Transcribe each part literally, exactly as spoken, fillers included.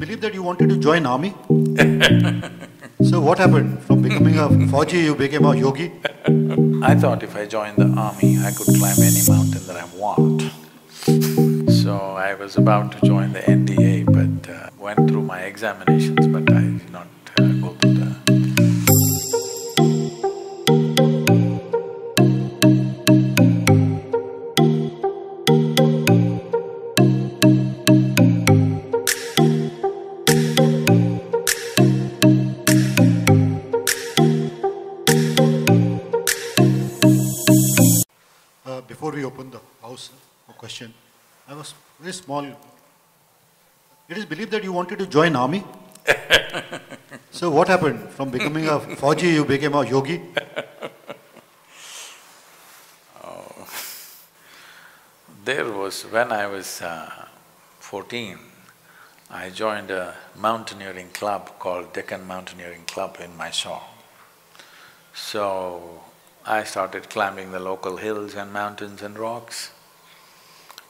believe that you wanted to join army? So what happened? From becoming a Fauji, you became a yogi? I thought if I joined the army, I could climb any mountain that I want. So I was about to join the N D A, but uh, went through my examinations, but I did not uh, go through the… Before we open the house for question, I was very small. It is believed that you wanted to join army? So what happened? From becoming a Fauji, you became a yogi? Oh. There was… when I was uh, fourteen, I joined a mountaineering club called Deccan Mountaineering Club in Mysore. So I started climbing the local hills and mountains and rocks.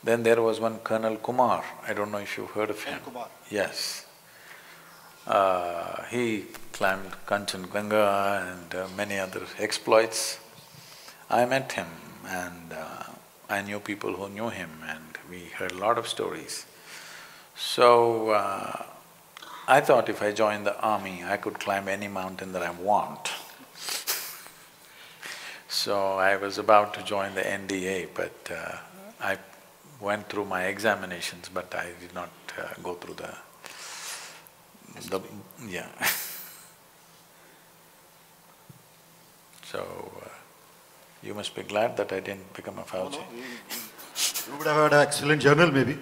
Then there was one Colonel Kumar, I don't know if you've heard of him. Colonel Kumar? Yes. Uh, he climbed Kanchenjunga and uh, many other exploits. I met him and uh, I knew people who knew him and we heard a lot of stories. So, uh, I thought if I joined the army, I could climb any mountain that I want. So I was about to join the N D A, but uh, I went through my examinations, but I did not uh, go through the… the… yeah. So, uh, you must be glad that I didn't become a Fauji. No, no, you, you would have had an excellent journal maybe